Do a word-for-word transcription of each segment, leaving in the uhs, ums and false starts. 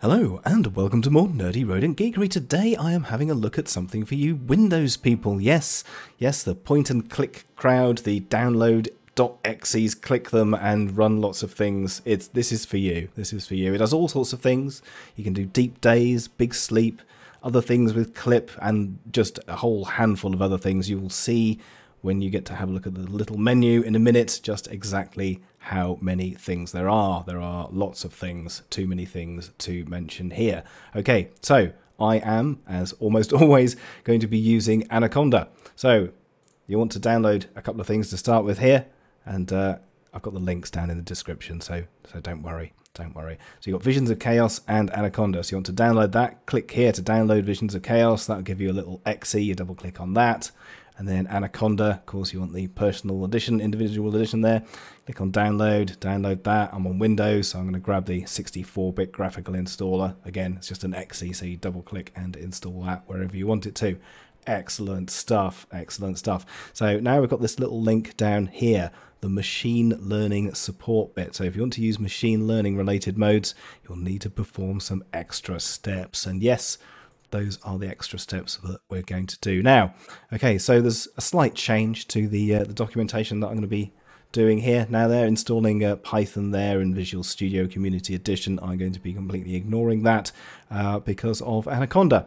Hello and welcome to more Nerdy Rodent Geekery. Today I am having a look at something for you Windows people. Yes, yes, the point and click crowd, the download .exes, click them and run lots of things. It's this is for you. This is for you. It does all sorts of things. You can do Deep Daze, big-sleep, other things with clip and just a whole handful of other things you will see when you get to have a look at the little menu in a minute, just exactly how many things there are. There are lots of things, too many things to mention here. Okay, so I am, as almost always, going to be using Anaconda. So you want to download a couple of things to start with here, and uh, I've got the links down in the description, so, so don't worry, don't worry. So you've got Visions of Chaos and Anaconda. So you want to download that, click here to download Visions of Chaos. That'll give you a little exe, you double click on that. And then Anaconda, of course you want the personal edition, individual edition there. Click on download, download that. I'm on Windows, so I'm going to grab the sixty-four bit graphical installer. Again, it's just an exe, so you double click and install that wherever you want it to. Excellent stuff, excellent stuff. So now we've got this little link down here, the machine learning support bit. So if you want to use machine learning related modes, you'll need to perform some extra steps. And yes, those are the extra steps that we're going to do now. Okay, so there's a slight change to the uh, the documentation that I'm going to be doing here. Now they're installing uh, Python there in Visual Studio Community Edition. I'm going to be completely ignoring that uh, because of Anaconda.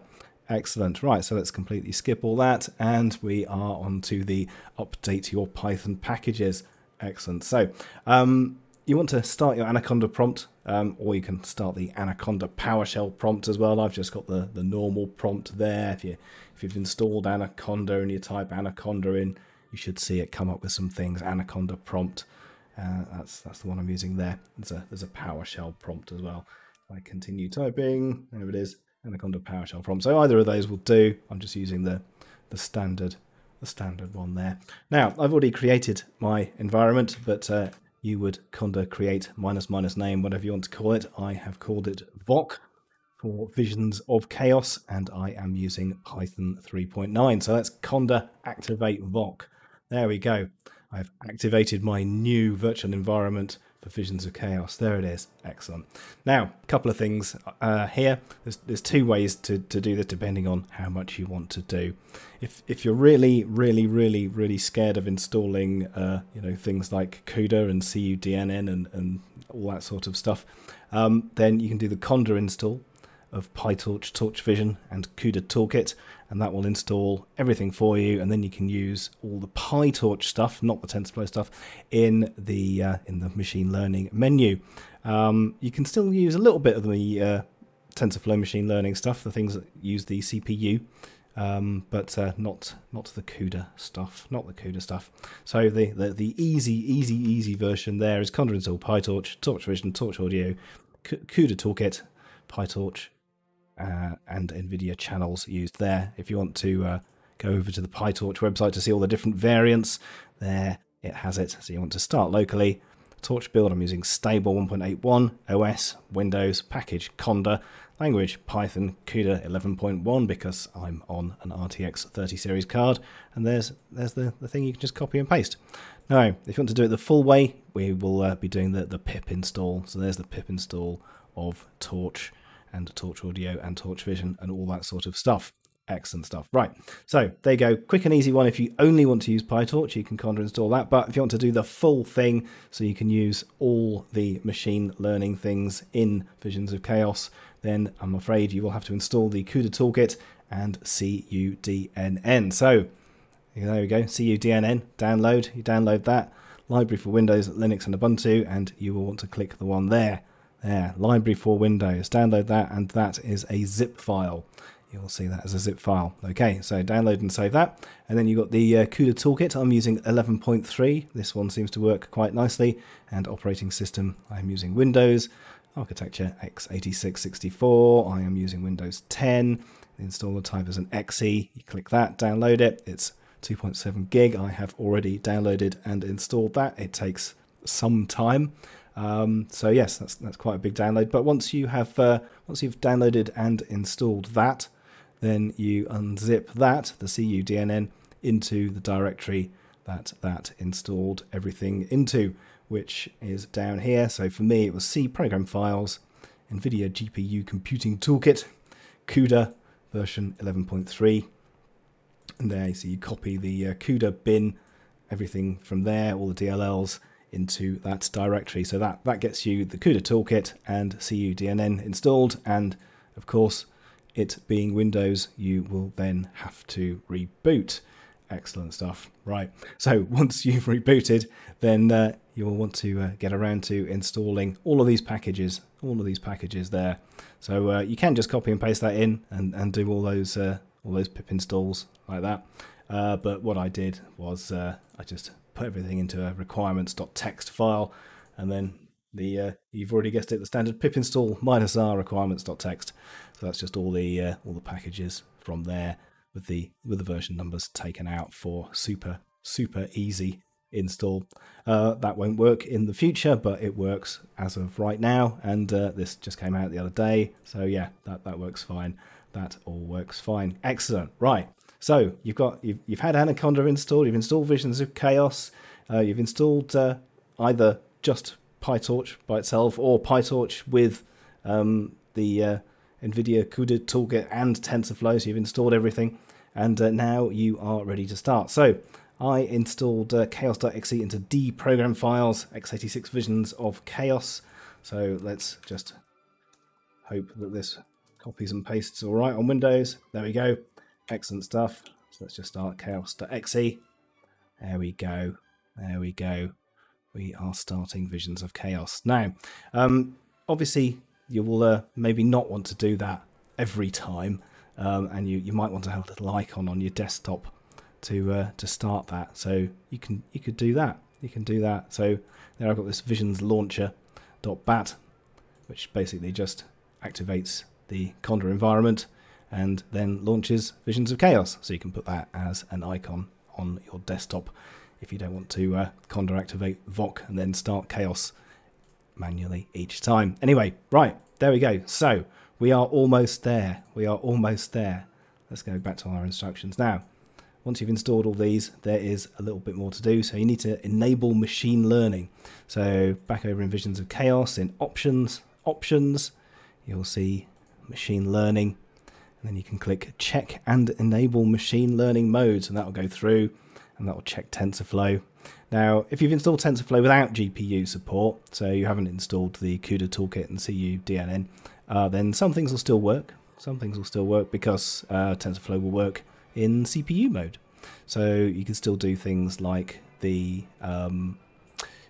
Excellent. Right, so let's completely skip all that. And we are on to the update your Python packages. Excellent. So um, you want to start your Anaconda prompt. Um, or you can start the Anaconda PowerShell prompt as well. I've just got the, the normal prompt there. If, you, if you've installed Anaconda and you type Anaconda in, you should see it come up with some things. Anaconda prompt, uh, that's that's the one I'm using there. There's a, there's a PowerShell prompt as well. If I continue typing, there it is, Anaconda PowerShell prompt. So either of those will do. I'm just using the, the standard the standard one there. Now, I've already created my environment, but uh, you would conda create minus minus name, whatever you want to call it. I have called it V O C for Visions of Chaos, and I am using Python three point nine. So let's conda activate V O C. There we go. I've activated my new virtual environment for Visions of Chaos. There it is. Excellent. Now, a couple of things uh, here. There's, there's two ways to, to do this depending on how much you want to do. If, if you're really, really, really, really scared of installing uh, you know, things like CUDA and C U D N N and, and all that sort of stuff, um, then you can do the conda install of PyTorch, TorchVision and CUDA Toolkit, and that will install everything for you, and then you can use all the PyTorch stuff, not the TensorFlow stuff, in the uh, in the machine learning menu. Um, you can still use a little bit of the uh, TensorFlow machine learning stuff, the things that use the C P U, um, but uh, not not the CUDA stuff, not the CUDA stuff. So the the, the easy easy easy version there is conda install PyTorch, TorchVision, TorchAudio, CUDA Toolkit, PyTorch. Uh, and NVIDIA channels used there. If you want to uh, go over to the PyTorch website to see all the different variants, there it has it. So you want to start locally. Torch build, I'm using stable one point eight one, O S, Windows, package, conda, language, Python, CUDA eleven point one, because I'm on an R T X thirty series card, and there's there's the, the thing you can just copy and paste. Now, if you want to do it the full way, we will uh, be doing the, the pip install. So there's the pip install of Torch and TorchAudio and TorchVision and all that sort of stuff. Excellent stuff. Right, so there you go. Quick and easy one. If you only want to use PyTorch, you can conda install that. But if you want to do the full thing, so you can use all the machine learning things in Visions of Chaos, then I'm afraid you will have to install the CUDA Toolkit and C U D N N. So there we go, C U D N N, download. You download that. Library for Windows, Linux and Ubuntu, and you will want to click the one there. There, library for Windows, download that, and that is a zip file. You'll see that as a zip file. Okay, so download and save that. And then you've got the uh, CUDA Toolkit. I'm using eleven point three. This one seems to work quite nicely. And operating system, I'm using Windows. Architecture, x eighty-six sixty-four. I am using Windows ten. The installer type is an exe. You click that, download it. It's two point seven gig. I have already downloaded and installed that. It takes some time. Um, so yes, that's that's quite a big download. But once you have uh, once you've downloaded and installed that, then you unzip that, the C U D N N, into the directory that that installed everything into, which is down here. So for me, it was C, Program Files, NVIDIA G P U Computing Toolkit, CUDA version eleven point three. And there, so you copy the uh, CUDA bin, everything from there, all the D L Ls into that directory. So that, that gets you the CUDA toolkit and CUDNN installed. And of course, it being Windows, you will then have to reboot. Excellent stuff. Right. So once you've rebooted, then uh, you will want to uh, get around to installing all of these packages, all of these packages there. So uh, you can just copy and paste that in and, and do all those uh, all those pip installs like that. Uh, but what I did was uh, I just put everything into a requirements.txt file, and then the uh, you've already guessed it, the standard pip install minus r requirements.txt. So that's just all the uh, all the packages from there, with the with the version numbers taken out for super super easy install. Uh, that won't work in the future, but it works as of right now, and uh, this just came out the other day. So yeah, that that works fine. That all works fine. Excellent. Right. So you've got you've, you've had Anaconda installed. You've installed Visions of Chaos. Uh, you've installed uh, either just PyTorch by itself or PyTorch with um, the uh, NVIDIA CUDA toolkit and TensorFlow. So you've installed everything, and uh, now you are ready to start. So I installed uh, chaos.exe into D program files, x eighty-six Visions of Chaos. So let's just hope that this copies and pastes all right on Windows. There we go. Excellent stuff. So let's just start chaos.exe. There we go. There we go. We are starting Visions of Chaos. Now, um, obviously, you will uh, maybe not want to do that every time, um, and you, you might want to have a little icon on your desktop to uh, to start that. So you can you could do that. You can do that. So there I've got this Visions Launcher.bat, which basically just activates the Conda environment and then launches Visions of Chaos. So you can put that as an icon on your desktop if you don't want to uh, Conda activate V O C and then start Chaos manually each time. Anyway, right, there we go. So we are almost there. We are almost there. Let's go back to our instructions. Now, once you've installed all these, there is a little bit more to do. So you need to enable machine learning. So back over in Visions of Chaos, in Options, Options, you'll see Machine Learning. And then you can click check and enable machine learning modes, and that will go through and that will check TensorFlow. Now, if you've installed TensorFlow without G P U support, so you haven't installed the CUDA toolkit and CUDNN, uh, then some things will still work. Some things will still work because uh, TensorFlow will work in C P U mode. So you can still do things like the um,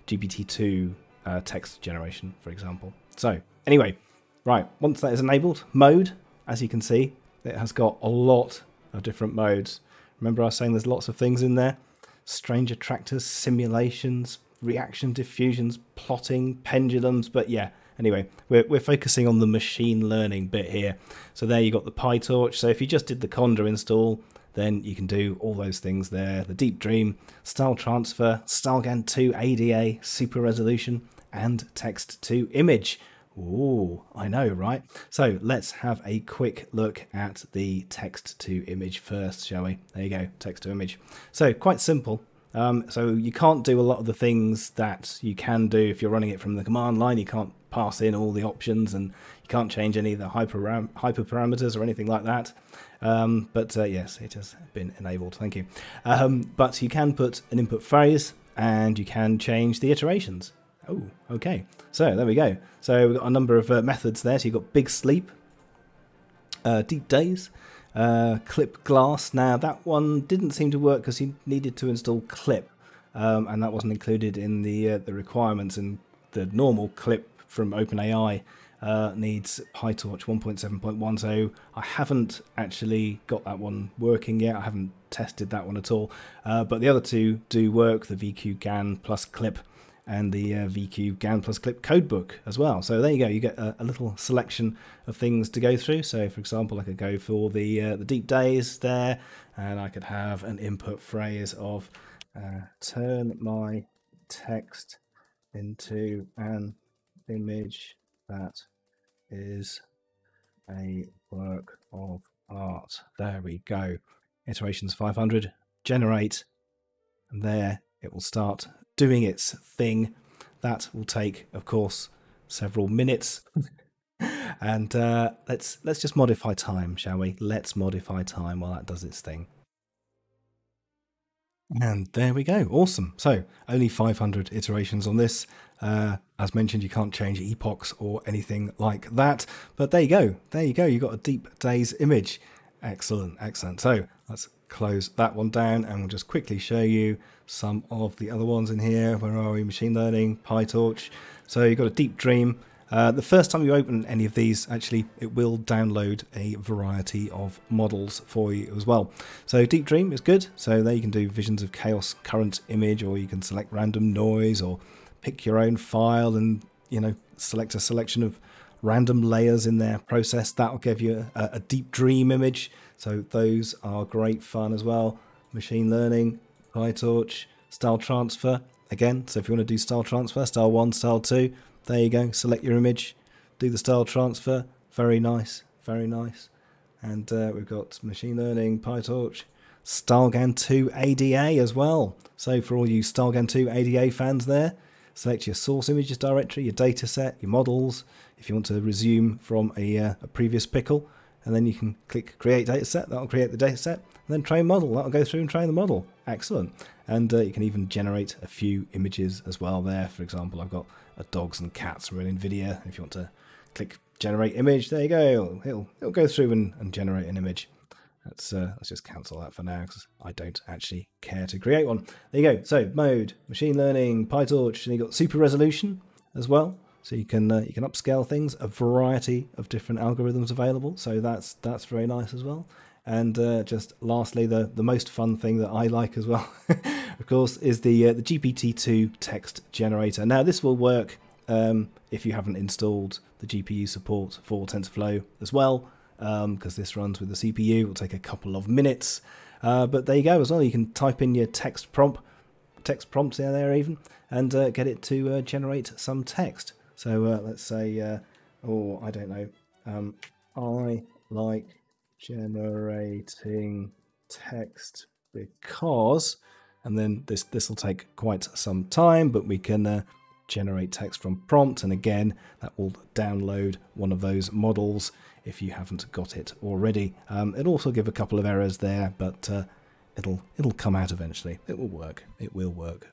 G P T two uh, text generation, for example. So anyway, right, once that is enabled, mode, as you can see, it has got a lot of different modes. Remember I was saying there's lots of things in there. Strange attractors, simulations, reaction diffusions, plotting, pendulums. But yeah, anyway, we're, we're focusing on the machine learning bit here. So there you've got the PyTorch. So if you just did the Conda install, then you can do all those things there. The Deep Dream, Style Transfer, StyleGAN two A D A, Super Resolution, and Text to Image. Oh, I know, right? So let's have a quick look at the text to image first, shall we? There you go, text to image. So quite simple. Um, so you can't do a lot of the things that you can do if you're running it from the command line. You can't pass in all the options, and you can't change any of the hyper hyperparameters or anything like that. Um, but uh, yes, it has been enabled. Thank you. Um, but you can put an input phrase, and you can change the iterations. Oh, okay. So there we go. So we've got a number of uh, methods there. So you've got big-sleep, uh, Deep Daze, uh, Clip Glass. Now that one didn't seem to work because you needed to install Clip, um, and that wasn't included in the uh, the requirements. And the normal Clip from OpenAI uh, needs PyTorch one point seven point one. So I haven't actually got that one working yet. I haven't tested that one at all. Uh, but the other two do work: the V Q GAN plus Clip, and the uh, V Q GAN plus Clip codebook as well. So there you go, you get a, a little selection of things to go through. So for example, I could go for the uh, the Deep Daze there, and I could have an input phrase of uh, turn my text into an image that is a work of art. There we go. Iterations five hundred, generate, and there it will start doing its thing, That will take, of course, several minutes. And uh, let's let's just modify time, shall we? Let's modify time while that does its thing. And there we go. Awesome. So only five hundred iterations on this. Uh, as mentioned, you can't change epochs or anything like that. But there you go. There you go. You've got a Deep Daze image. Excellent. Excellent. So let's close that one down and we'll just quickly show you some of the other ones in here. Where are we? Machine learning, PyTorch. So you've got a deep dream. Uh, the first time you open any of these, actually, it will download a variety of models for you as well. So Deep Dream is good. So there you can do Visions of Chaos current image, or you can select random noise, or pick your own file and, you know, select a selection of random layers in their process. That will give you a, a Deep Dream image. So those are great fun as well. Machine Learning, PyTorch, Style Transfer. Again, so if you want to do Style Transfer, Style one, Style two, there you go, select your image, do the style transfer, very nice, very nice. And uh, we've got machine learning, PyTorch, StyleGAN two A D A as well. So for all you StyleGAN two A D A fans there, select your source images directory, your data set, your models, if you want to resume from a, uh, a previous pickle, and then you can click create data set, that'll create the data set, and then train model, that'll go through and train the model. Excellent. And uh, you can even generate a few images as well there. For example, I've got a dogs and cats from an NVIDIA. If you want to click generate image, there you go. It'll, it'll go through and, and generate an image. Let's, uh, let's just cancel that for now because I don't actually care to create one. There you go. So mode, machine learning, PyTorch, and you've got super resolution as well. So you can uh, you can upscale things, a variety of different algorithms available. So that's that's very nice as well. And uh, just lastly, the, the most fun thing that I like as well, of course, is the, uh, the G P T two text generator. Now, this will work um, if you haven't installed the G P U support for TensorFlow as well, because um, this runs with the C P U. It will take a couple of minutes. Uh, but there you go as well. You can type in your text prompt, text prompts in there even, and uh, get it to uh, generate some text. So uh, let's say, uh, oh, I don't know, um, I like generating text because, and then this this will take quite some time, but we can uh, generate text from prompt, and again that will download one of those models if you haven't got it already. Um, it'll also give a couple of errors there, but uh, it'll it'll come out eventually. It will work. It will work.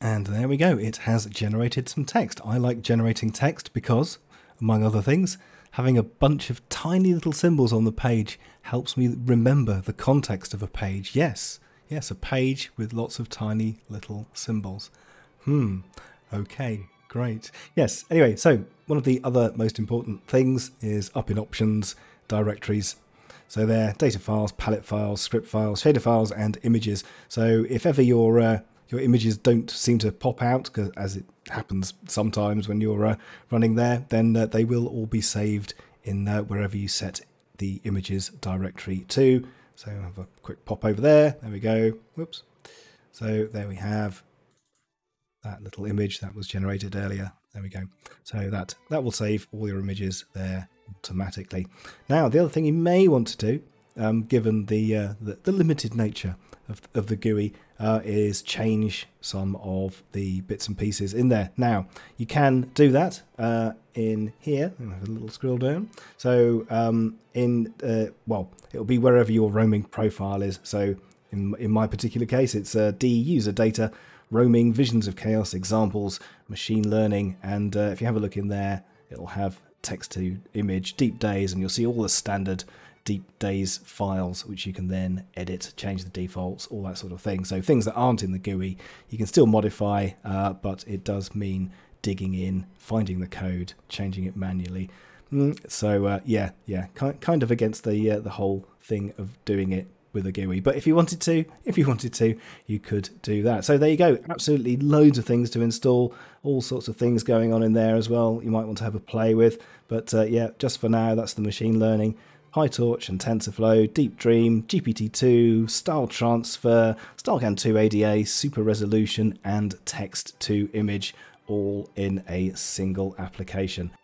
And there we go. It has generated some text. I like generating text because, among other things, having a bunch of tiny little symbols on the page helps me remember the context of a page. Yes, yes, a page with lots of tiny little symbols. Hmm, okay, great. Yes, anyway, so one of the other most important things is up in options, directories. So there, data files, palette files, script files, shader files, and images. So if ever your uh, your images don't seem to pop out, cause as it happens sometimes when you're uh, running there, then uh, they will all be saved in uh, wherever you set the images directory to. So I'll have a quick pop over there. There we go. Whoops. So there we have that little image that was generated earlier. There we go. So that, that will save all your images there automatically. Now, the other thing you may want to do, um, given the, uh, the, the limited nature of, of the G U I, Uh, is change some of the bits and pieces in there. Now, you can do that uh, in here. I have a little scroll down. So um, in, uh, well, it'll be wherever your roaming profile is. So in, in my particular case, it's uh, D user data, roaming, visions of chaos, examples, machine learning. And uh, if you have a look in there, it'll have text to image, Deep Daze, and you'll see all the standard Deep Daze files, which you can then edit, change the defaults, all that sort of thing. So things that aren't in the G U I, you can still modify, uh, but it does mean digging in, finding the code, changing it manually. Mm, so uh, yeah, yeah, kind, kind of against the uh, the whole thing of doing it with a G U I. But if you wanted to, if you wanted to, you could do that. So there you go. Absolutely loads of things to install, all sorts of things going on in there as well. You might want to have a play with, but uh, yeah, just for now, that's the machine learning, PyTorch and TensorFlow, Deep Dream, G P T two, Style Transfer, StyleGAN two A D A, Super Resolution, and Text to Image, all in a single application.